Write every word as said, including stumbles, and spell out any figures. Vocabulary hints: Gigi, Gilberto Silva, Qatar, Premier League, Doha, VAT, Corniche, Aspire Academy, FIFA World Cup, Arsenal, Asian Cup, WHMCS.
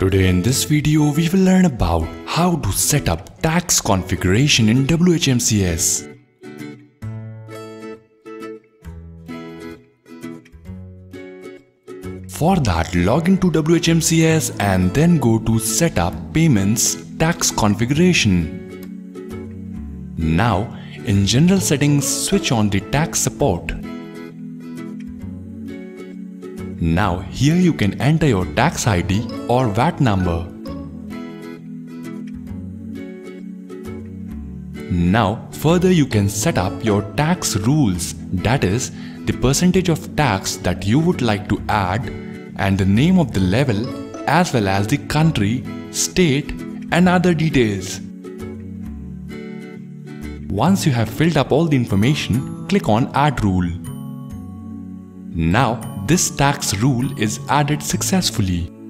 Today in this video, we will learn about how to set up tax configuration in W H M C S. For that, log into W H M C S and then go to Setup, Payments, Tax Configuration. Now, in General Settings, switch on the Tax Support. Now here you can enter your tax I D or V A T number. Now further you can set up your tax rules, that is the percentage of tax that you would like to add and the name of the level as well as the country, state and other details. Once you have filled up all the information, click on Add Rule. Now this tax rule is added successfully.